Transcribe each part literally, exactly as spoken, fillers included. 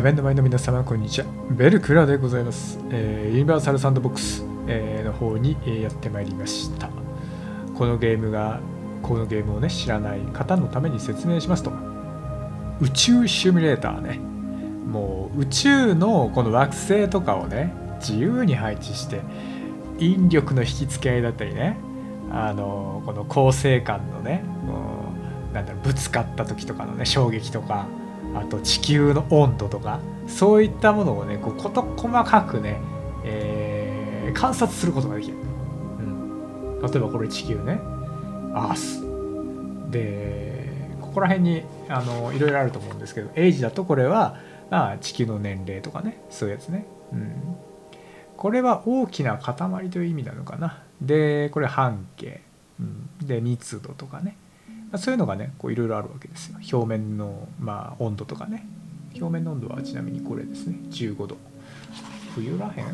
画面の前の皆様、こんにちは。ベルクラでございます。えー、ユニバーサルサンドボックス、えー、の方にやってまいりました。このゲームが、このゲームをね、知らない方のために説明しますと、宇宙シミュレーターね。もう宇宙のこの惑星とかをね、自由に配置して、引力の引き付け合いだったりね、あのこの恒星間のね、なんだろう、ぶつかった時とかのね、衝撃とか、あと地球の温度とか、そういったものをね、こう事細かくね、えー、観察することができる。うん、例えばこれ地球ね、アースで、ここら辺にあのいろいろあると思うんですけど、エイジだとこれは、まあ、地球の年齢とかね、そういうやつね。うん、これは大きな塊という意味なのかな。でこれ半径、うん、で密度とかね、そういうのがね、こういろいろあるわけですよ。表面の、まあ、温度とかね。表面の温度はちなみにこれですね。じゅうごど。冬らへん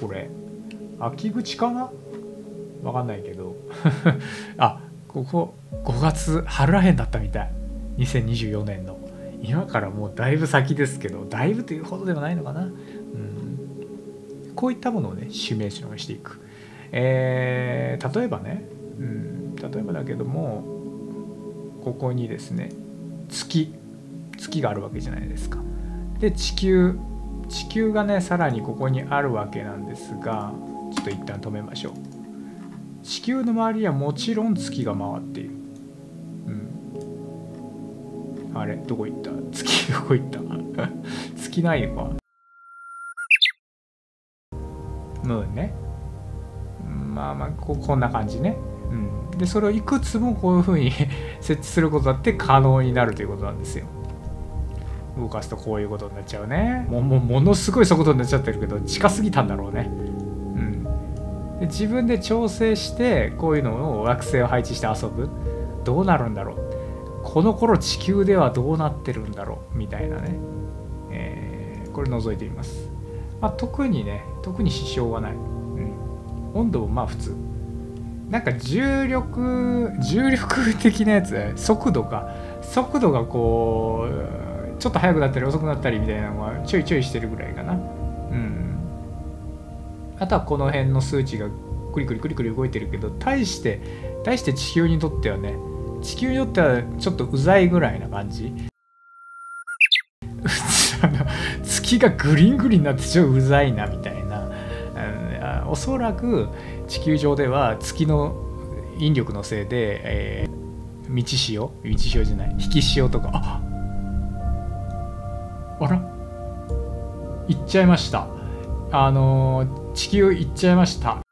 これ。秋口かなわかんないけど。あ、ここごがつ、春らへんだったみたい。にせんにじゅうよねんの。今からもうだいぶ先ですけど、だいぶというほどではないのかな。うん、こういったものをね、シミュレーションしていく。えー、例えばね、うん、例えばだけども、ここにですね、月月があるわけじゃないですか。で地球地球がね、さらにここにあるわけなんですが、ちょっと一旦止めましょう。地球の周りにはもちろん月が回っている。うん、あれどこ行った？月どこ行った？月ないのか。ムーンね。まあまあ こ, こんな感じね。うん、でそれをいくつもこういうふうに設置することだって可能になるということなんですよ。動かすとこういうことになっちゃうね。もう も, うものすごい速度になっちゃってるけど、近すぎたんだろうね。うん、で自分で調整してこういうのを惑星を配置して遊ぶ。どうなるんだろう、この頃地球ではどうなってるんだろうみたいなね、えー、これ覗いてみます。まあ、特にね特に支障はない。うん、温度もまあ普通。なんか重力重力的なやつ、ね、速度か速度がこうちょっと速くなったり遅くなったりみたいなのはちょいちょいしてるぐらいかな。うん、あとはこの辺の数値がクリクリクリクリ動いてるけど、対して対して地球にとってはね、地球にとってはちょっとうざいぐらいな感じ。月がグリングリになってちょっとうざいなみたいな。おそらく地球上では月の引力のせいで、えー、満ち潮満ち潮じゃない引き潮とか、ああら行っちゃいました、あのー、地球行っちゃいました。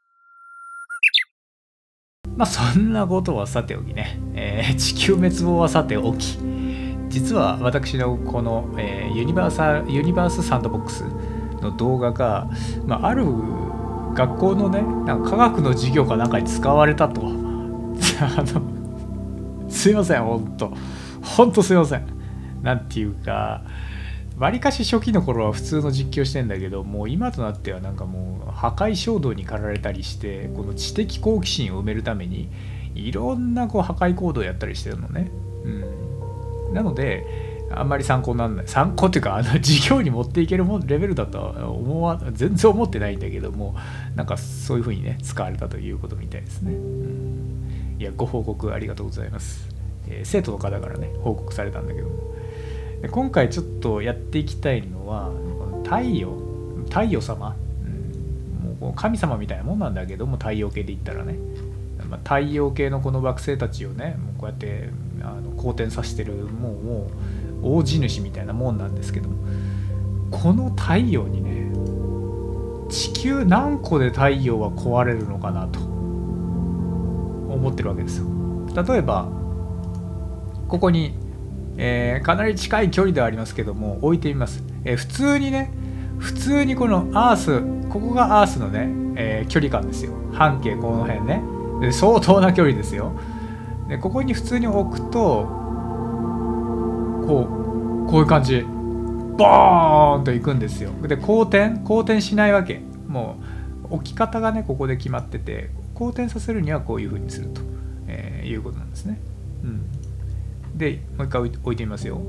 まあそんなことはさておきね、えー、地球滅亡はさておき、実は私のこの、えー、ユニバーサルユニバースサンドボックスの動画が、まあ、ある学校のね、なんか科学の授業かなんかに使われたと。あのすいません、ほんと。ほんとすいません。なんていうか、わりかし初期の頃は普通の実況してんだけど、もう今となってはなんかもう破壊衝動に駆られたりして、この知的好奇心を埋めるために、いろんなこう破壊行動をやったりしてるのね。うん、なので、あんまり参考にならない。参考っていうか、あの授業に持っていけるもんレベルだとは思わ全然思ってないんだけども、なんかそういうふうにね使われたということみたいですね。うん、いやご報告ありがとうございます。えー、生徒の方からね報告されたんだけども、で今回ちょっとやっていきたいのは太陽太陽様、うん、もう神様みたいなもんなんだけども、太陽系で言ったらね、まあ、太陽系のこの惑星たちをねもうこうやってあの好転させてるもうもう大地主みたいなもんなんですけども、この太陽にね、地球何個で太陽は壊れるのかなと思ってるわけですよ。例えばここに、えー、かなり近い距離ではありますけども置いてみます。えー、普通にね普通にこのアース、ここがアースのね、えー、距離感ですよ。半径この辺ね、で相当な距離ですよ。でここに普通に置くとこう、こういう感じボーンといくんですよ。で公転公転しないわけ。もう置き方がねここで決まってて、公転させるにはこういう風にすると、えー、いうことなんですね。うん、でもう一回置いてみますよ。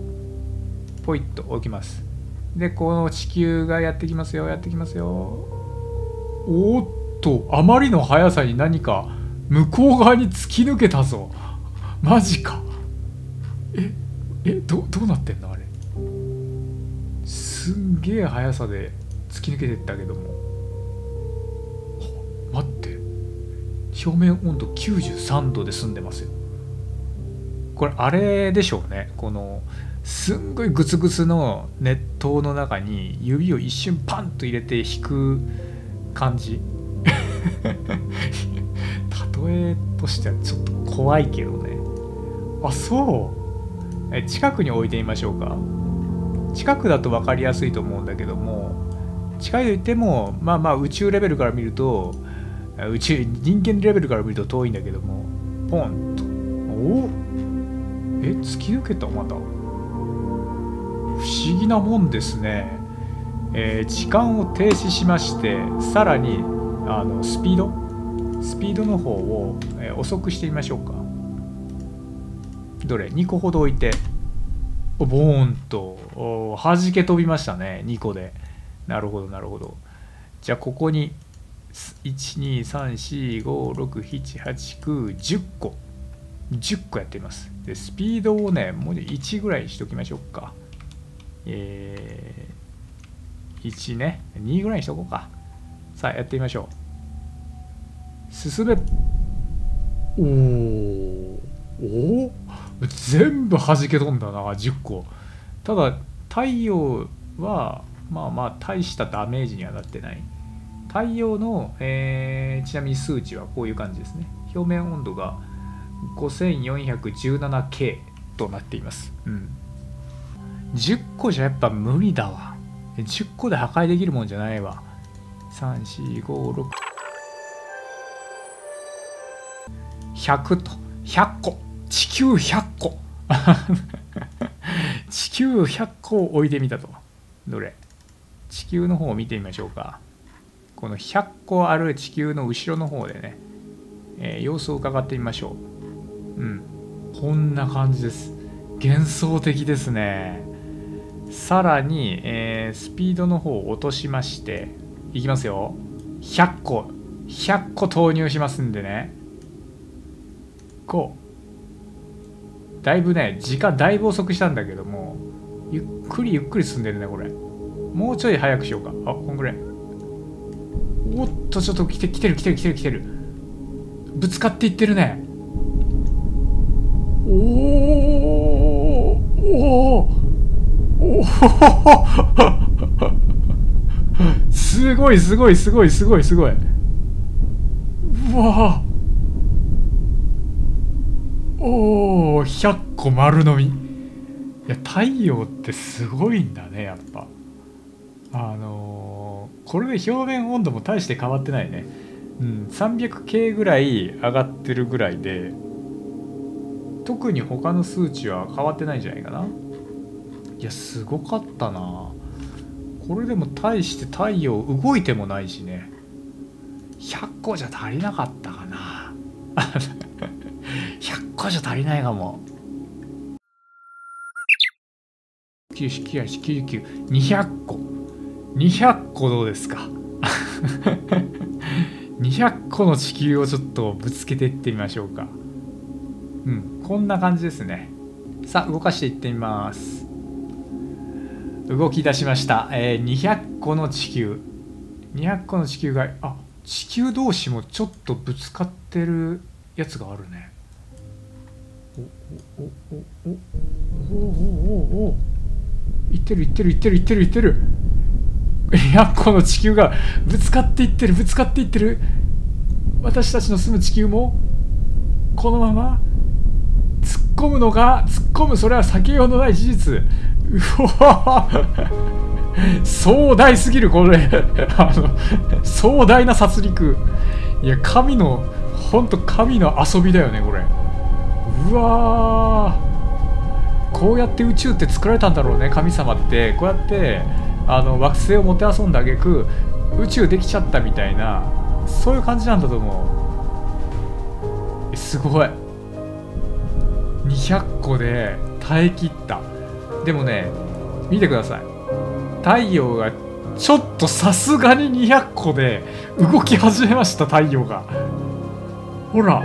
ポイッと置きます。でこの地球がやってきますよやってきますよ。おーっと、あまりの速さに何か向こう側に突き抜けたぞ。マジか。ええ ど, どうなってんのあれ。すんげえ速さで突き抜けてったけども、待って、表面温度きゅうじゅうさんどで済んでますよ。これあれでしょうね、このすんごいグツグツの熱湯の中に指を一瞬パンと入れて引く感じ例えとしてはちょっと怖いけどね。あ、そう、え近くに置いてみましょうか。近くだと分かりやすいと思うんだけども、近いといってもまあまあ宇宙レベルから見ると、宇宙人間レベルから見ると遠いんだけども、ポンと、おえ突き抜けた。また不思議なもんですね、えー、時間を停止しまして、さらにあのスピードスピードの方を、えー、遅くしてみましょうか。どれにこほど置いて、ボーンと弾け飛びましたね、にこで。なるほどなるほど。じゃあここにいちにさんしごろくしちはちきゅうじゅっこじゅっこやっています。でスピードをね、もういちぐらいにしときましょうか。えー、いちね、にぐらいにしとこうか。さあやってみましょう。進め。おーおー、全部弾け飛んだな、じゅっこ。ただ太陽はまあまあ大したダメージにはなってない。太陽の、えー、ちなみに数値はこういう感じですね。表面温度が ごせんよんひゃくじゅうななケー となっています。うん、じゅっこじゃやっぱ無理だわ。じゅっこで破壊できるもんじゃないわ。さん、よん、ご、ろく。ひゃくと。ひゃっこ。地球ひゃっこ。地球ひゃっこを置いてみたと。どれ？地球の方を見てみましょうか。このひゃっこある地球の後ろの方でね、えー、様子を伺ってみましょう。うん、こんな感じです。幻想的ですね。さらに、えー、スピードの方を落としまして、いきますよ。ひゃっこ、ひゃっこ投入しますんでね。こう。だいぶね、時間だいぶ遅くしたんだけども、ゆっくりゆっくり進んでるね、これ。もうちょい早くしようか。あ、こんぐらい。おっと、ちょっと来て、来てる来てる来てる来てる。ぶつかっていってるね。おおおおすごいすごいすごいすごいすごい。うわー、おお、ひゃっこ丸飲み。いや、太陽ってすごいんだね、やっぱ。あのー、これで表面温度も大して変わってないね。うん、さんびゃくケー ぐらい上がってるぐらいで、特に他の数値は変わってないんじゃないかな。いや、すごかったな。これでも大して太陽動いてもないしね。ひゃっこじゃ足りなかったかな。ひゃっこじゃ足りないかも。きゅうじゅうきゅう、きゅうじゅうきゅう、にひゃっこ。にひゃっこどうですかにひゃっこの地球をちょっとぶつけていってみましょうか。うん、こんな感じですね。さあ動かしていってみます。動き出しました、えー、にひゃっこの地球、にひゃっこの地球が、あ、地球同士もちょっとぶつかってるやつがあるね。おおおおおおおおお、いってるいってるいってるいってるいってる。にひゃっこの地球がぶつかっていってるぶつかっていってる。私たちの住む地球もこのまま突っ込むのが突っ込む、それは避けようのない事実。うわ壮大すぎるこれあの壮大な殺戮。いや、神のほんと神の遊びだよねこれ。うわ、こうやって宇宙って作られたんだろうね、神様って。こうやってあの惑星をもてあそんだ挙句宇宙できちゃったみたいな、そういう感じなんだと思う。すごい、にひゃっこで耐え切った。でもね、見てください。太陽がちょっとさすがににひゃっこで動き始めました。太陽がほら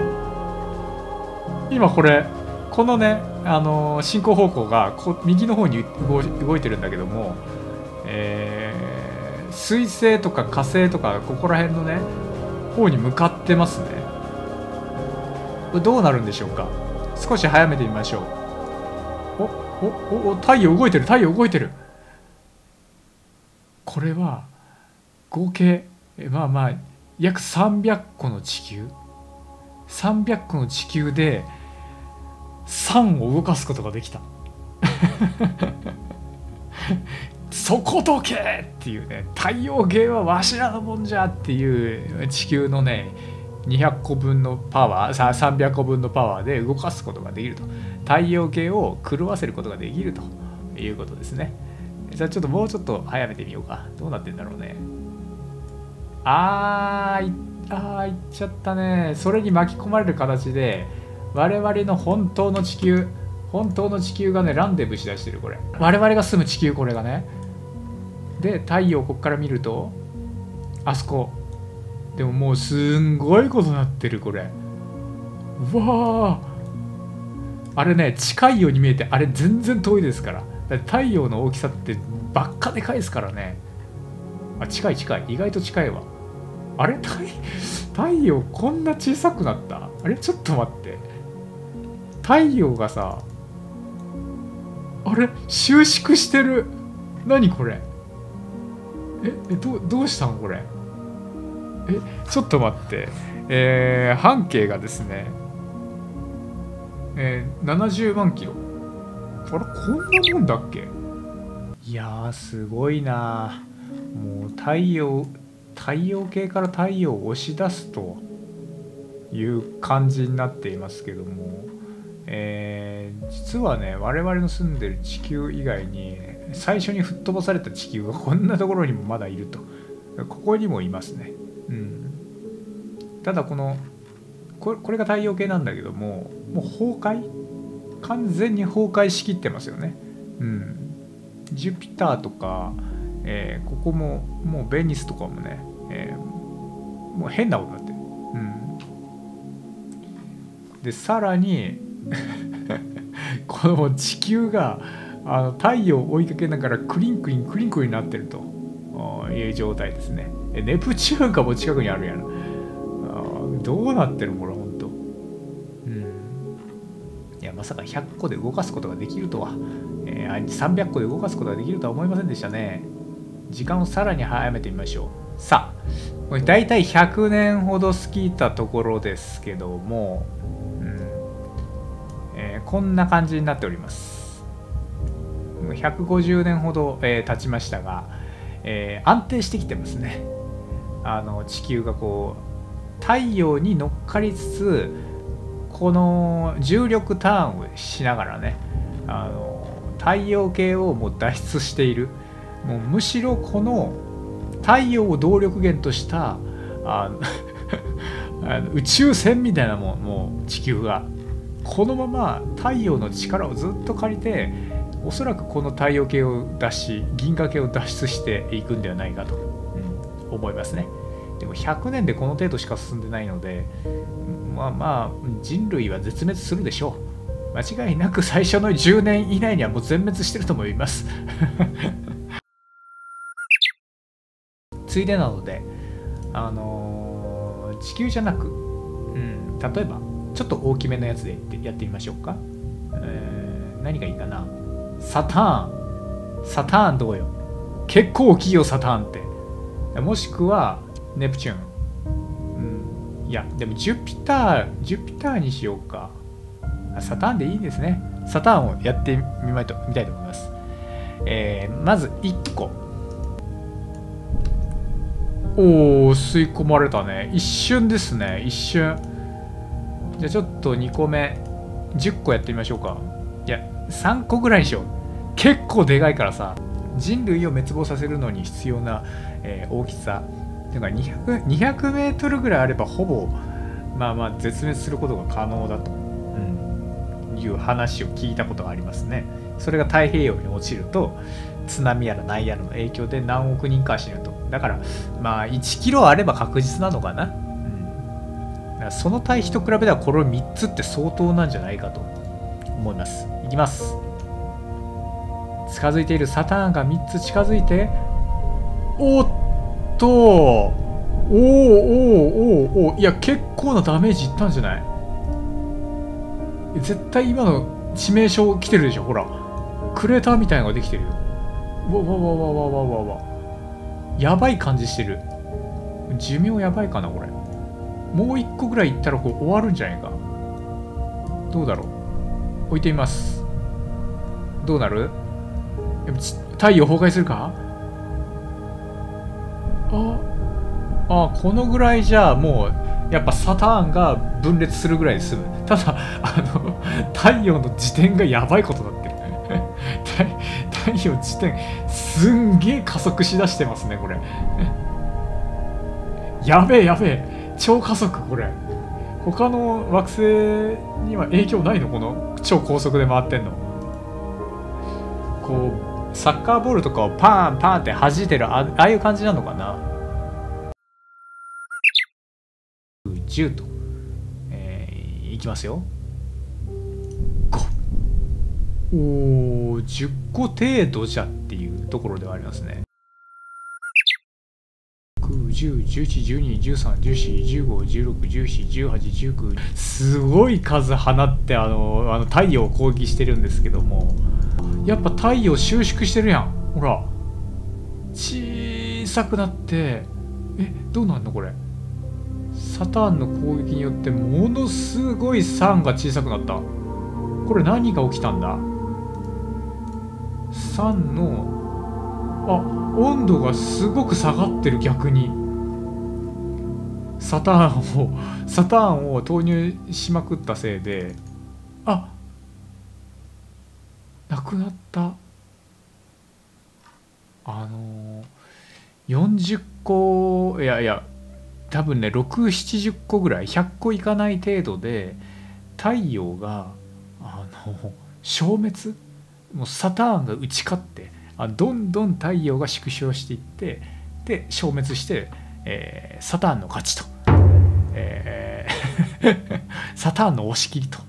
今これこのね、あのー、進行方向がこ右の方に 動, 動いてるんだけども、えー、水星とか火星とかここら辺のね方に向かってますね。これどうなるんでしょうか。少し早めてみましょう。おおおお、太陽動いてる、太陽動いてる。これは合計まあまあ約さんびゃっこの地球、さんびゃっこの地球でさんを動かすことができた。そこどけっていうね、太陽系はわしらのもんじゃっていう地球のねにひゃっこぶんのパワー、さんびゃっこぶんのパワーで動かすことができると。太陽系を狂わせることができるということですね。じゃあちょっともうちょっと早めてみようか。どうなってんだろうね。あーい、あーいっちゃったね。それに巻き込まれる形で我々の本当の地球、本当の地球がねランデブーしだしてる。これ我々が住む地球、これがねで太陽こっから見るとあそこでももうすんごいことなってる。これうわー、あれね近いように見えてあれ全然遠いですから。太陽の大きさってばっかでかいですからね。あ、近い近い、意外と近いわ。あれ 太, 太陽こんな小さくなった。あれちょっと待って、太陽がさあれ収縮してる。何これ、ええ ど, どうしたんこれ。えちょっと待って、えー、半径がですね、えー、ななじゅうまんキロ。あれこんなもんだっけ。いやーすごいな。もう太陽太陽系から太陽を押し出すという感じになっていますけども、えー、実はね我々の住んでる地球以外に最初に吹っ飛ばされた地球がこんなところにもまだいると。ここにもいますね。うん、ただこのこれ、これが太陽系なんだけども、もう崩壊、完全に崩壊しきってますよね。うん、ジュピターとか、えー、ここももうベニスとかもね、えー、もう変なことになってる。うん、でさらにこの地球があの太陽を追いかけながらクリンクリンクリンクリンになってるという状態ですね。えネプチューンかも近くにあるやん。あどうなってるのこれ。まさかひゃっこで動かすことができるとは、えー、さんびゃっこで動かすことができるとは思いませんでしたね。時間をさらに早めてみましょう。さあこれ大体ひゃくねんほど過ぎたところですけども、うんえー、こんな感じになっております。ひゃくごじゅうねんほど、えー、経ちましたが、えー、安定してきてますね。あの地球がこう太陽に乗っかりつつこの重力ターンをしながらね、あの太陽系をもう脱出している。もうむしろこの太陽を動力源としたあのあの宇宙船みたいなもん、もう地球がこのまま太陽の力をずっと借りておそらくこの太陽系を脱し銀河系を脱出していくんではないかと、うん、思いますね。でもひゃくねんでこの程度しか進んでないので、まあまあ人類は絶滅するでしょう。間違いなく最初のじゅうねん以内にはもう全滅してると思います。ついでなので、あのー、地球じゃなく、うん、例えばちょっと大きめのやつでやってみましょうか。えー、何がいいかな。サターン、サターンどうよ。結構大きいよサターンって。もしくはネプチューン。いやでもジュピター、ジュピターにしようか。サターンでいいですね。サターンをやってみまいとみたいと思います。えー、まずいっこ。おお、吸い込まれたね。一瞬ですね、一瞬。じゃあちょっとにこめ、じゅっこやってみましょうか。いや、さんこぐらいにしよう。結構でかいからさ、人類を滅亡させるのに必要な、えー、大きさ。だからにひゃくメートルぐらいあればほぼまあまあ絶滅することが可能だと、うん、いう話を聞いたことがありますね。それが太平洋に落ちると津波やら何やらの影響で何億人か死ぬと。だからまあいちキロあれば確実なのかな、うん、だからその対比と比べたらこれみっつって相当なんじゃないかと思います。いきます。近づいているサターンがみっつ近づいて、おっとおーおーおーおー、いや結構なダメージいったんじゃない？絶対今の致命傷来てるでしょ。ほらクレーターみたいなのができてるよ。わわわわわわわわ、やばい感じしてる。寿命やばいかなこれ。もう一個ぐらいいったらこう終わるんじゃないか。どうだろう、置いてみます。どうなる？太陽崩壊するか。ああ、このぐらいじゃもうやっぱサターンが分裂するぐらいで済む。ただあの太陽の自転がやばいことになってる。太陽自転すんげえ加速しだしてますねこれ。やべえやべえ、超加速。これ他の惑星には影響ないの？この超高速で回ってんの。こうサッカーボールとかをパーンパーンって弾いてる、ああいう感じなのかな。宇宙と、えー、いきますよ。おー、じゅっこ程度じゃっていうところではありますね。きゅう、じゅう、じゅういち、じゅうに、じゅうさん、じゅうよん、じゅうご、じゅうろく、じゅうなな、じゅうはち、じゅうきゅう、すごい数放ってあのあの太陽を攻撃してるんですけども、やっぱ太陽収縮してるやん。ほら小さくなって、え、どうなんのこれ。サターンの攻撃によってものすごいサンが小さくなった。これ何が起きたんだ？サンの、あ、温度がすごく下がってる。逆にサターンをサターンを投入しまくったせいで、あ、なくなった。あのよんじゅっこ、いやいや多分ねろくじゅう、ななじゅっこぐらい、ひゃっこいかない程度で太陽があの消滅、もうサターンが打ち勝って、あ、どんどん太陽が縮小していって、で消滅して、えー、サターンの勝ちと、えー、サターンの押し切りと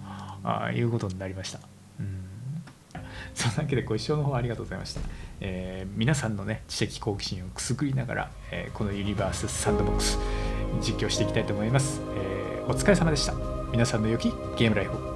あいうことになりました。うん、そんなわけでご視聴の方ありがとうございました、えー、皆さんのね知的好奇心をくすぐりながら、えー、このユニバースサンドボックス実況していきたいと思います、えー、お疲れ様でした。皆さんの良きゲームライフを